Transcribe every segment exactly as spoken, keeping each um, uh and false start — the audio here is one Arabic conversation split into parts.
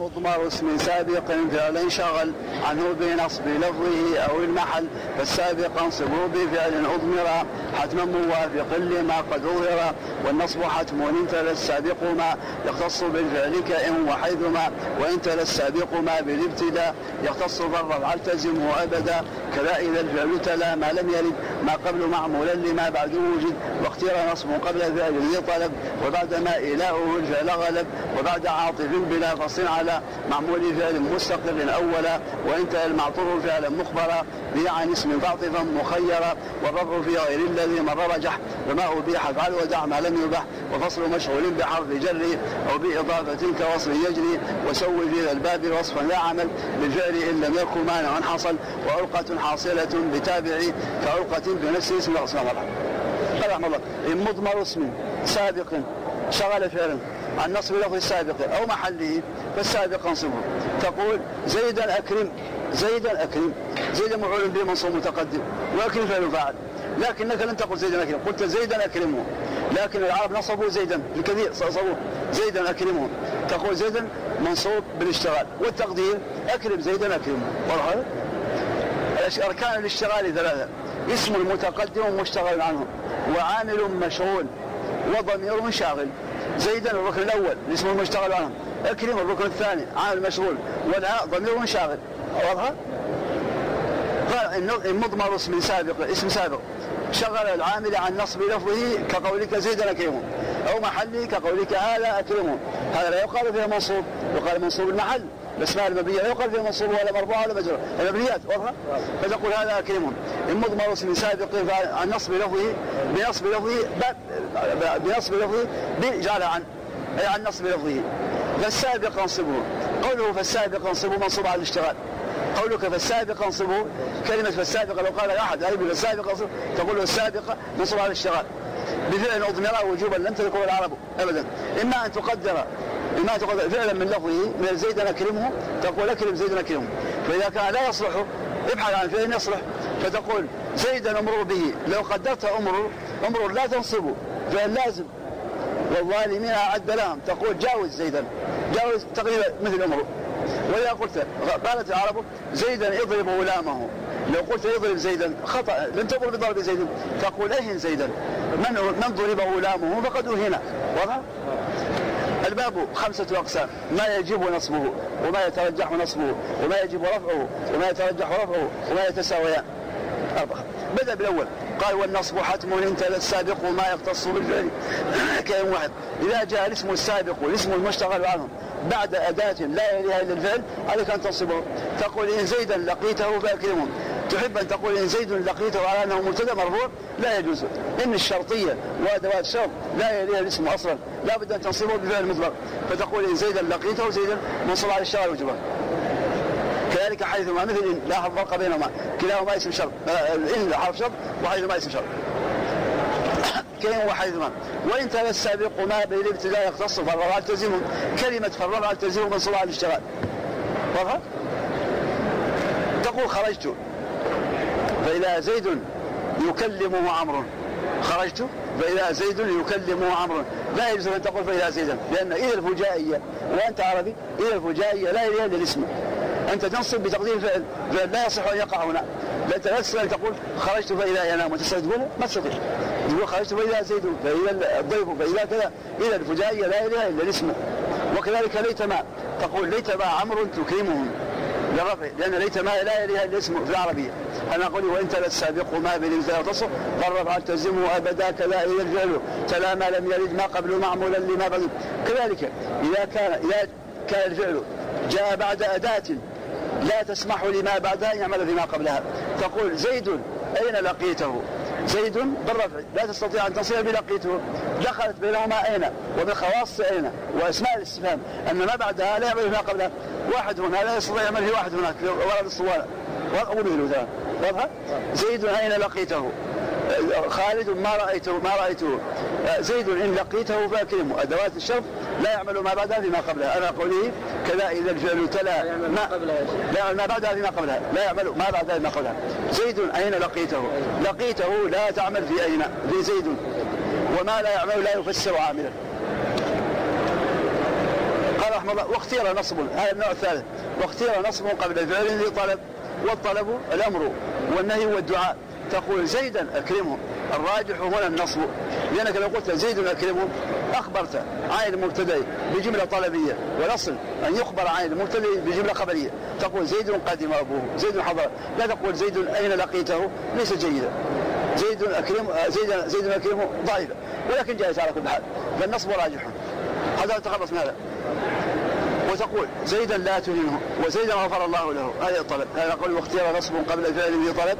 مضمر اسم سابق فعل شغل عنه بنصب لفظه أو المحل، فالسابق انصبه بفعل أضمر حتما موافق لما قد ظهر، والنصب حتم إن تلا السابق ما يختص بالفعل كإن وحيثما، وإن تلا السابق ما بالابتداء يختص بالرفع التزمه أبدا، كذا إذا الفعل تلا ما لم يلد ما قبل معمولا لما بعده وجد، واختير نصب قبل فعل يطلب وبعد ما إلهه الفعل غلب، وبعد عاطف بلا فصل على معمول فعل مستقر أولا، وانتهى المعطوف فعلا مخبرا به عن اسم تعطفا مخيرا، والرفع في غير الذي مر رجح، وما أبيح فعل ودع ما لم يبح، وفصل مشغول بحرف جر أو بإضافة كوصل يجري، وسوي في الباب وصفا لا عمل بالفعل إن لم يكن مانع حصل، وعلقة حاصلة بتابع كعلقة بنفس اسم الله. المضمر اسم سابق شغل فعلا عن نصب لفظ السابق أو محله فالسابق انصبه، تقول زيدا أكرم، زيدا أكرم، زيدا مفعول به منصوب متقدم وأكرم فعل فاعل، لكنك لم تقل زيدا أكرم، قلت زيدا أكرمه، لكن العرب نصبوا زيدا الكثير صبوه زيدا أكرمه، تقول زيدا منصوب بالاشتغال والتقدير أكرم زيدا أكرمه. واضح؟ أركان الاشتغال ثلاثة: اسم المتقدم مشتغل عنه، وعامل مشغول، وضمير شاغل. زيدا الركن الأول الاسم المشتغل عنه، أكرم الركن الثاني عامل مشغول، والعاء ضمير شاغل. واضحة؟ قال المضمر اسم سابق، اسم سابق شغل العامل عن نصب لفظه كقولك زيدا أكرمه، أو محله كقولك هذا أكرمه. هذا لا يقال فيها منصوب، يقال منصوب المحل، الأسماء المبنية لا يقال فيها منصوب ولا مرفوع ولا مجرور، المبنيات. واضحة؟ فتقول هذا أكرمه. المضمر اسم سابق عن نصب لفظه بنصب لفظه بنصب لفظه بجعل عن أي عن نصب لفظه. فالسابق انصبه، قوله فالسابق انصبه منصوب على الاشتغال. قولك فالسابق انصبه، كلمة فالسابق لو قال أحد أي بالسابق انصبه تقول له السابق منصوب على الاشتغال بفعل أضمر وجوبا لم تذكره العرب أبدا. إما أن تقدر إما تقدر فعلا من لفظه من زيد أكرمه، تقول أكرم زيد أكرمه، فإذا كان لا يصلح ابحث عن فعل يصلح، فتقول زيدا أمر به، لو قدرت أمر أمر لا تنصبه فعل لازم، والظالمين أعد لهم، تقول جاوز زيدا، جاوز تقريبا مثل أمره. وإذا قلت قالت العرب زيدا اضرب غلامه، لو قلت يضرب زيدا خطأ، لم تقل بضرب زيدا، تقول أهن زيدا، من من ضرب غلامه فقد أهن. واضح؟ الباب خمسة أقسام: ما يجب نصبه، وما يترجح نصبه، وما يجب رفعه، وما يترجح رفعه، وما يتساويان. أربعة. بدأ بالأول، قال والنصب حتم إن تلا السابق ما يختص بالفعل كائن واحد، إذا جاء الاسم السابق والاسم المشتغل عنه بعد أداة لا يليها إلا الفعل عليك أن تنصبه، تقول إن زيدا لقيته فأكرمه. تحب أن تقول إن زيد لقيته على أنه مبتدأ مرفوع؟ لا يجوز، إن الشرطية وأدوات الشرط لا يليها الاسم أصلا، لا بد أن تنصبه بفعل مطلق، فتقول إن زيدا لقيته زيدا منصوب على الشرط وجبه. كذلك حيثما، مثل لاحظ فرق بينهما، كلاهما اسم شرط، إن حرف شرط وحيثما اسم شرط. كين وحيثما، وإن تلا السابق ما بالابتداء يختص بالرفع التزمه، كلمة فالرفع التزمه منصوب على الاشتغال. واضح؟ تقول خرجت، فإذا زيد يكلمه عمرو، خرجت فإذا زيد يكلمه عمرو، لا يجوز أن تقول فإذا زيدا، لأن إذا الفجائية وأنت عربي إذا الفجائية لا يليها الاسم، أنت تنصب بتقدير فعل لا يصح أن يقع هنا، لا تستطيع أن تقول خرجت فإذا ينام وتستطيع تقولها، ما تستطيع تقول خرجت فإذا زيد فإذا الضيف فإذا كذا، إذا الفجائية لا يليها إلا الاسم. وكذلك ليتما، تقول ليتما عمرو تكرمهم للرفع، لأن ليتما لا يليها إلا الاسم في العربية. أنا أقول وإن تلا السابق ما بالابتداء يختص بالرفع تلزمه أبدا، كذا إذا الفعل تلا ما لم يلد ما قبل معمولا لما بعده. كذلك إذا كان إذا كان الفعل جاء بعد أداة لا تسمح لما بعدها أن يعمل فيما قبلها، تقول زيد أين لقيته، زيد بالرفع لا تستطيع أن تصير بلقيته، دخلت بينهما أين وبالخواص أين وأسماء الاستفهام، أن ما بعدها لا يعمل فيما قبلها، واحد هنا لا يستطيع يعمل في واحد هناك في ورد الصوالة وأقوله ذلك. واضح؟ زيد أين لقيته، خالد ما رأيته ما رأيته، زيد إن لقيته فأكرمه، أدوات الشرط لا يعمل ما بعدها فيما قبلها. أنا أقوله كذا إذا الفعل تلا ما لا ما بعدها فيما قبلها، لا يعمل ما بعدها فيما قبلها. زيد أين لقيته، لقيته لا تعمل في أين في زيد، وما لا يعمل لا يفسر عاملا. رحمه الله. واختير نصب، هذا النوع الثالث، واختير نصب قبل الفعل الذي طلب، والطلب الأمر والنهي والدعاء. تقول زيدا أكرمه، الراجح هنا النصب، لأنك لو قلت زيد أكرمه أخبرت عن المبتدئ بجملة طلبية، والأصل أن يخبر عن المبتدئ بجملة خبرية. تقول زيد قادم أبوه، زيد حضر، لا تقول زيد أين لقيته، ليس جيدا. زيد أكرم زيد زيد أكرمه ضعيفة، ولكن جاءت على كل حال، فالنصب راجح. هذا تخلص من هذا. وتقول زيدا لا تهنه، وزيدا غفر الله له، هذا الطلب. هذا قول واختيار نصب قبل الفعل الذي طلب،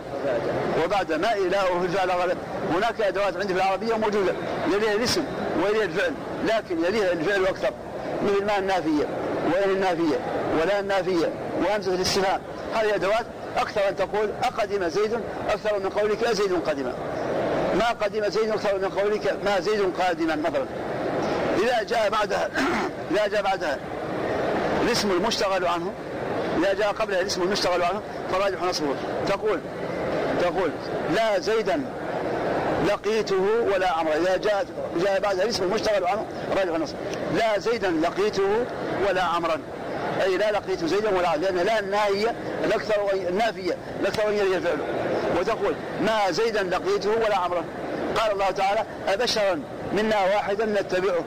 وبعد ما إلاه في الفعل غلب. هناك أدوات عندي في العربية موجودة يليها الاسم ويليها الفعل، لكن يليها الفعل أكثر، مثل ما النافية وين النافية ولا النافية وهمزة الاستفهام. هذه أدوات أكثر أن تقول أقدم زيد أكثر من قولك زيد قادما، ما قدم زيد أكثر من قولك ما زيد قادما مثلا. إذا جاء بعدها إذا جاء بعدها الاسم المشتغل عنه، إذا جاء قبلها الاسم المشتغل عنه فراجح نصبه. تقول تقول لا زيدا لقيته ولا عمرو، إذا جاء جاء بعدها الاسم المشتغل عنه راجح نصبه. لا زيدا لقيته ولا عمرا، أي لا لقيت زيدا ولا عمرا، لأن لا الناهية الأكثر النافية الأكثر يلي الفعل. وتقول ما زيدا لقيته ولا عمرا، قال الله تعالى أبشرا منا واحدا نتبعه،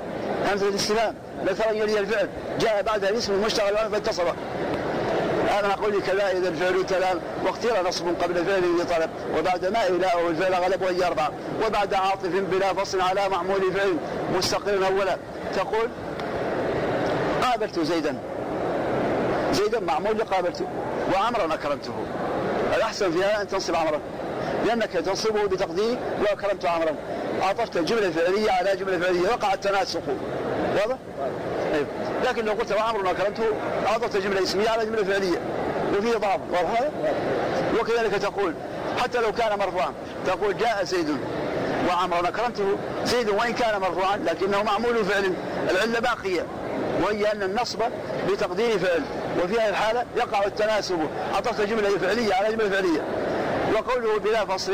همزة الاستفهام الأكثر يلي الفعل، جاء بعدها الاسم المشتغل عنه فاتصله. أنا أقول لك لا إذا الفعل تلام، واختير نصب قبل الفعل الذي طلب، وبعد ما إلاءه الفعل غلب وهي أربعة، وبعد عاطف بلا فصل على معمول فعل مستقر أولا. تقول قابلت زيدا، زيدا معمول لقابلته، وعمرا أكرمته. الأحسن فيها أن تنصب عمرا، لأنك تنصبه بتقدير وأكرمت عمرا، عطفت الجملة فعلية على جملة فعلية، وقع التناسق. واضح؟ أيوه. لكن لو قلت وعمرنا كرمته عطفت جملة اسمية على جملة فعلية وفيه ضعف. واضح هذا؟ وكذلك تقول حتى لو كان مرفوعا، تقول جاء زيد وعمرنا كرمته. زيد وإن كان مرفوعا لكنه معمول فعل، العلة باقية، وهي أن النصب بتقدير فعل، وفي هذه الحالة يقع التناسب، عطفت جملة فعلية على جملة فعلية. وقوله بلا فصل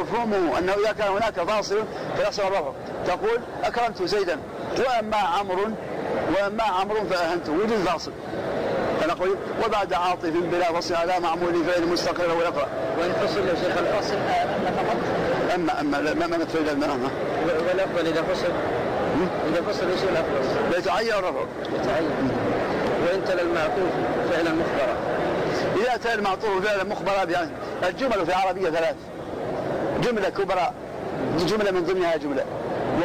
مفهومه أنه إذا كان هناك فاصل فيحصل الرفع. تقول أكرمت زيدا، وأما عمرو وأما عمرو فأهنته، وجد فاصل. فنقول وبعد عاطف بلا فصل على معمول فعل مستقر ولقى. والفصل يا شيخ الفصل أما فقط؟ أما أما ما ما نتفيد المعنى. والأفضل إذا فصل إذا فصل إيش الأفضل؟ بيتعين الرفع. بيتعين. وإن تلا المعطوف فعلا مخبرا. إذا تلا المعطوف فعلا مخبرا بأن الجمل في العربية ثلاث، جملة كبرى جملة من ضمنها جملة،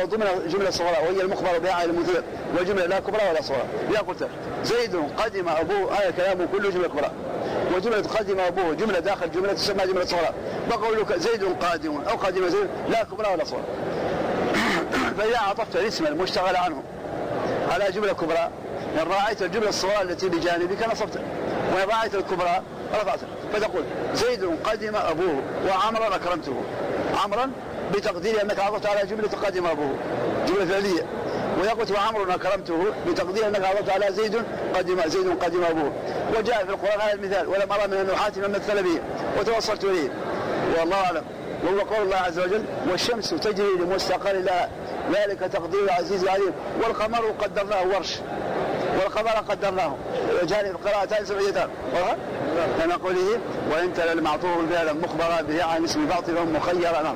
وضمن جملة صغرى وهي المخبر بها على المثير، وجملة لا كبرى ولا صغرى. إذا قلت زيد قدم أبوه، هذا كلامه كله جملة كبرى، وجملة قدم أبوه جملة داخل جملة تسمى جملة صغرى. بقولك زيد قادم أو قادم زيد لا كبرى ولا صغرى. فإذا عطفت الاسم المشتغل عنه على جملة كبرى، إن رأيت الجملة الصغرى التي بجانبك نصبتها، وإن رأيت الكبرى رفعتها. فتقول زيد قدم أبوه وعمرا أكرمته، عمرا بتقدير أنك عطفت على جملة قدم أبوه جملة فعلية، ويقول وعمرنا كرمته بتقدير أنك عطفت على زيد قدم زيد قدم أبوه. وجاء في القرآن هذا المثال، ولم أرى من النحاة من مثل به وتوصلت إليه والله أعلم. وهو قول الله عز وجل والشمس تجري لمستقر لها ذلك تقدير العزيز العليم، والقمر قدرناه ورش، والقمر قدرناه جانب قراءتان سبعيتان. كما قوله وإن تلا المعطوف فعلا مخبرا به عن اسم باطل مخيرا.